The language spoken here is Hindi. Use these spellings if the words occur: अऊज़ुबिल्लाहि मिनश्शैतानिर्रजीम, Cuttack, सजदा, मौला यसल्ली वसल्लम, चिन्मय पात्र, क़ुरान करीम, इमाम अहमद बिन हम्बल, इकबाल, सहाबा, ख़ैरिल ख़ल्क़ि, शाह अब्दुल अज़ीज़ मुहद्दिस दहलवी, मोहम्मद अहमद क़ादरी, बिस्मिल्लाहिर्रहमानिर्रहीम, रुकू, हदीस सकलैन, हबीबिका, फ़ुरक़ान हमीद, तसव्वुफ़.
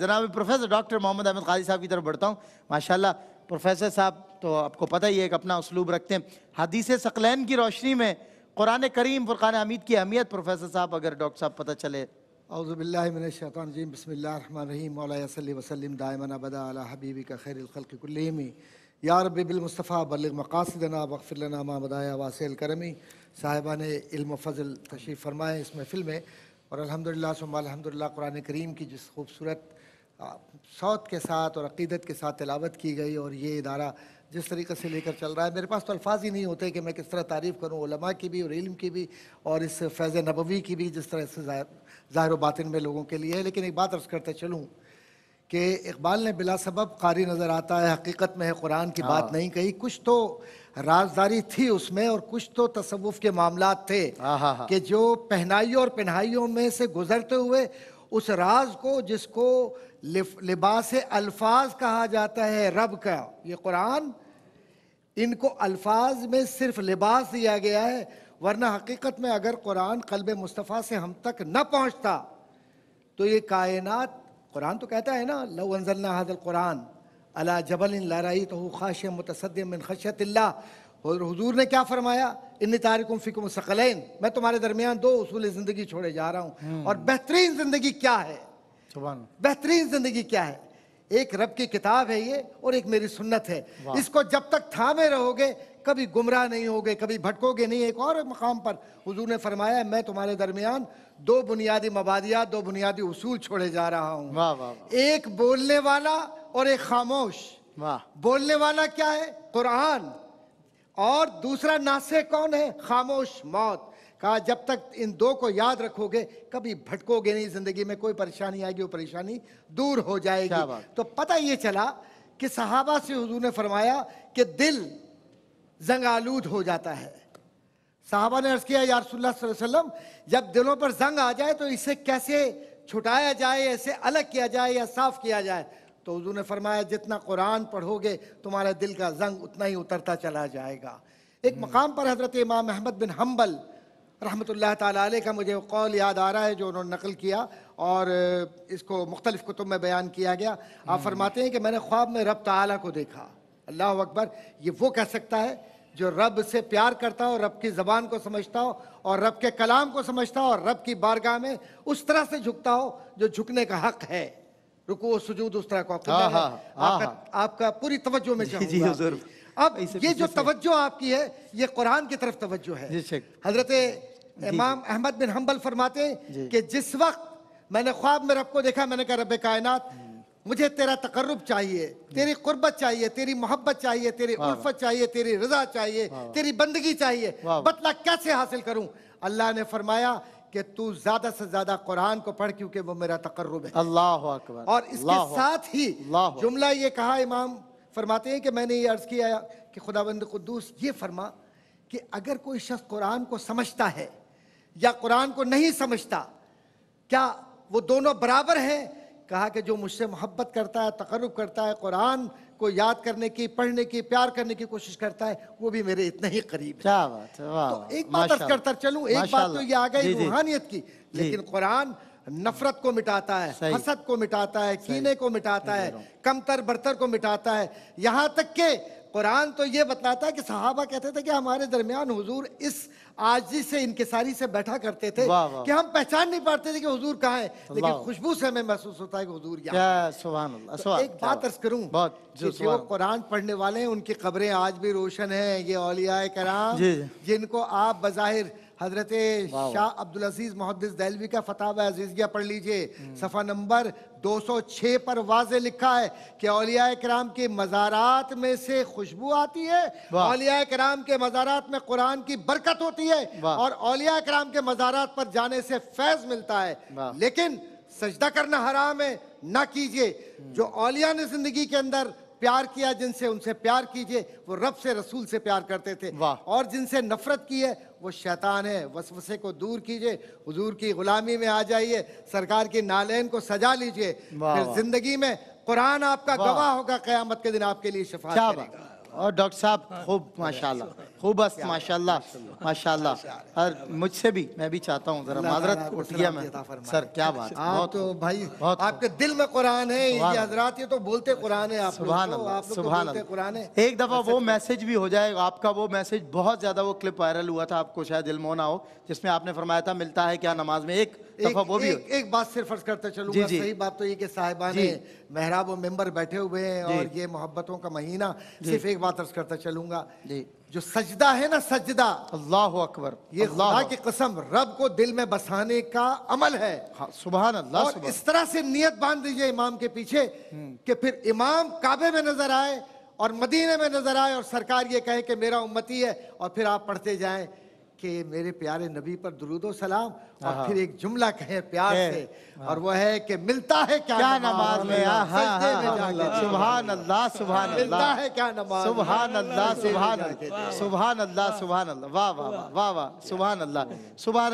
जनाब प्रोफेसर डॉक्टर मोहम्मद अहमद क़ादरी साहब की तरफ बढ़ता हूँ। माशाल्लाह प्रोफेसर साहब तो आपको पता ही है कि अपना उसलूब रखते हैं। हदीस सकलैन की रोशनी में क़ुरान करीम फ़ुरक़ान हमीद की अहमियत प्रोफेसर साहब अगर डॉक्टर साहब पता चले। अऊज़ुबिल्लाहि मिनश्शैतानिर्रजीम बिस्मिल्लाहिर्रहमानिर्रहीम मौला यसल्ली वसल्लम दायमन अबदा अला हबीबिका ख़ैरिल ख़ल्क़ि कुल्लिहिम या रब्बि बिल मुस्तफ़ा बल्लिग़ मक़ासिदना वग़फ़िर लना मा बदाया वासिल करमी। साहिबान इल्म फ़ज़ल तशरीफ़ फरमाए इस महफ़िल में और अल्हम्दुलिल्लाह सुम्मा अल्हम्दुलिल्लाह कुरान करीम की जिस खूबसूरत सौत के साथ और अक़ीदत के साथ तिलावत की गई और ये इदारा जिस तरीक़े से लेकर चल रहा है, मेरे पास तो अल्फाज ही नहीं होते कि मैं किस तरह तारीफ़ करूँ उलमा की भी और इल्म की भी और इस फैज़ नबवी की भी जिस तरह से ज़ाहिर बातिन में लोगों के लिए है। लेकिन एक बात अर्ज़ करते चलूँ कि इकबाल ने बिला सबब कारी नज़र आता है, हकीकत में है कुरान की बात नहीं कही। कुछ तो राजदारी थी उसमें और कुछ तो तसव्वुफ़ के मामलात थे कि जो पहनाइयों और पहनाइयों में से गुजरते हुए उस राज को जिसको लिबास अल्फाज कहा जाता है रब का, ये कुरान इनको अल्फाज में सिर्फ लिबास दिया गया है। वरना हकीकत में अगर कुरान क़ल्ब मुस्तफ़ा से हम तक न पहुँचता तो ये कायनात, कुरान तो कहता है ना लौ अंज़लना हाज़ल कुरान अला जबलिन लरअयतहु खाशिअम मुतसद्दिअम मिन खश्यतिल्लाह। और हुजूर ने क्या फरमाया, इन्नी तारिकुम फ़ीकुम सकलैन, मैं तुम्हारे दरमियान दो उसूल ज़िंदगी छोड़े जा रहा हूँ। और बेहतरीन ज़िंदगी क्या है, बेहतरीन ज़िंदगी क्या है, एक रब की किताब है ये और एक मेरी सुन्नत है। इसको जब तक थामे रहोगे कभी गुमराह नहीं होगे, कभी भटकोगे नहीं। एक और मकाम पर हुजूर ने फरमाया मैं तुम्हारे दरमियान दो बुनियादी मबादियात, दो बुनियादी उसूल छोड़े जा रहा हूँ, एक बोलने वाला और एक खामोश। बोलने वाला क्या है, कुरान, और दूसरा नासे कौन है, खामोश, मौत। कहा जब तक इन दो को याद रखोगे कभी भटकोगे नहीं, जिंदगी में कोई परेशानी आएगी वो परेशानी दूर हो जाएगी। तो पता ये चला कि सहाबा से हुजूर ने फरमाया कि दिल जंगालूद हो जाता है। साहबा ने अर्ज़ किया या रसूलल्लाह सल्लल्लाहु अलैहि वसल्लम, जब दिलों पर जंग आ जाए तो इसे कैसे छुटाया जाए, इसे अलग किया जाए या साफ किया जाए। तो हुजूर ने फरमाया जितना कुरान पढ़ोगे तुम्हारा दिल का जंग उतना ही उतरता चला जाएगा। एक मकाम पर हज़रत इमाम अहमद बिन हम्बल रहमतुल्लाह ताला अलैह का मुझे कौल याद आ रहा है जो उन्होंने नकल किया और इसको मुख्तलिफ़ कुतुब में बयान किया गया। आप फरमाते हैं कि मैंने ख्वाब में रब ताला को देखा। अल्लाह अकबर, ये वो कह सकता है जो रब से प्यार करता हो, रब की ज़बान को समझता हो और रब के कलाम को समझता हो और रब की बारगाह में उस तरह से झुकता हो जो झुकने का हक है। रुकू सुजूद उस तरह का आपका पूरी तवज्जो में चाहिए। अब ये जो तवज्जो आपकी है ये कुरान की तरफ तवज्जो है। हज़रत इमाम अहमद बिन हम्बल फरमाते हैं कि जिस वक्त मैंने ख्वाब में रब को देखा, मैंने कहा रब कायनात मुझे तेरा तकर्रुब चाहिए, तेरी कुर्बत चाहिए, तेरी मोहब्बत चाहिए, तेरी उल्फत चाहिए, तेरी रजा चाहिए, तेरी बंदगी चाहिए, बतला कैसे हासिल करूं। अल्लाह ने फरमाया कि तू ज्यादा से ज्यादा कुरान को पढ़ क्योंकि वो मेरा तकर्रुब है। अल्लाह अकबर। और इसके साथ ही जुमला ये कहा, इमाम फरमाते हैं कि मैंने ये अर्ज़ किया कि खुदावंद कुद्दूस ये फरमा कि अगर कोई शख्स कुरान को समझता है या कुरान को नहीं समझता, क्या वो दोनों बराबर हैं। कहा कि जो मुझसे मोहब्बत करता है, तकर्रुब करता है, कुरान को याद करने की, पढ़ने की, प्यार करने की कोशिश करता है, वो भी मेरे इतने ही करीब है। क्या बात, तो एक बात अर्ज़ करता चलूं, एक बात तो ये आ गई रूहानियत की, लेकिन कुरान नफरत को मिटाता है, हसद को मिटाता है, कीने को मिटाता है, कमतर बरतर को मिटाता है। यहाँ तक के कुरान तो ये बतलाता है कि सहाबा कहते थे कि हमारे दरमियान हुजूर इस आजी से, इनकिसारी से बैठा करते थे कि हम पहचान नहीं पाते थे कि हुजूर कहाँ है, लेकिन खुशबू से हमें महसूस होता है कि हुजूर यहाँ है। सुभान अल्लाह। तो एक बात अर्ज करूँ कि जो कुरान पढ़ने वाले हैं उनकी कब्रें आज भी रोशन हैं। ये औलिया कराम जिनको आप बज़ाहिर हज़रत शाह अब्दुल अज़ीज़ मुहद्दिस दहलवी का फतवा अज़ीज़िया पढ़ लीजिए, सफ़ा नंबर 206 पर वाज़े लिखा है कि औलिया कराम के मज़ारात में से खुशबू आती है, औलिया कराम के मज़ारात में कुरान की बरकत होती है और औलिया कराम के मज़ारात पर जाने से फैज़ मिलता है। लेकिन सजदा करना हराम है, ना कीजिए। जो औलिया ने ज़िंदगी के अंदर प्यार किया, जिनसे उनसे प्यार कीजिए, वो रब से रसूल से प्यार करते थे, और जिनसे नफरत की है वो शैतान है, वसवसे को दूर कीजिए, हुजूर की गुलामी में आ जाइए, सरकार की नालेन को सजा लीजिए, फिर जिंदगी में कुरान आपका गवाह होगा, कयामत के दिन आपके लिए शफाअत करेगा। और डॉक्टर साहब खूब माशाल्लाह, खूब बस माशाल्लाह माशाल्लाह। और मुझसे भी, मैं भी चाहता हूँ जरा माजरत उठ गया मैं सर, क्या बात। आप तो भाई आपके दिल में कुरान है ये हजरात, ये तो बोलते कुरान है। सुभान अल्लाह कुरान है। एक दफ़ा वो मैसेज भी हो जाए आपका, वो मैसेज बहुत ज़्यादा, वो क्लिप वायरल हुआ था, आपको शायद इल्म ना हो, जिसमें आपने फरमाया था मिलता है क्या नमाज में। एक दफ़ा वो भी एक बात सिर्फ अर्ज़ करते चलूँगा, सही बात तो ये कि साहिबाने मेहराब और मेंबर बैठे हुए हैं और ये मोहब्बतों का महीना, सिर्फ एक बात अर्ज़ करता चलूँगा, जो सजदा है ना, सजदा अल्लाह अकबर, ये खुदा की कसम रब को दिल में बसाने का अमल है। सुभान अल्लाह। और इस तरह से नियत बांध दीजिए इमाम के पीछे कि फिर इमाम काबे में नजर आए और मदीने में नजर आए और सरकार ये कहे कि मेरा उम्मती है, और फिर आप पढ़ते जाएं कि मेरे प्यारे नबी पर दुरूद और सलाम, और फिर एक जुमला कहे प्यार से, और वो है कि मिलता है क्या नमाज में। सुभान अल्लाह सुभान अल्लाह, मिलता है क्या नमाज, सुभान अल्लाह सुभान अल्लाह सुभान अल्लाह सुभान अल्लाह, वाह वाह वाह वाह, सुभान अल्लाह सुभान।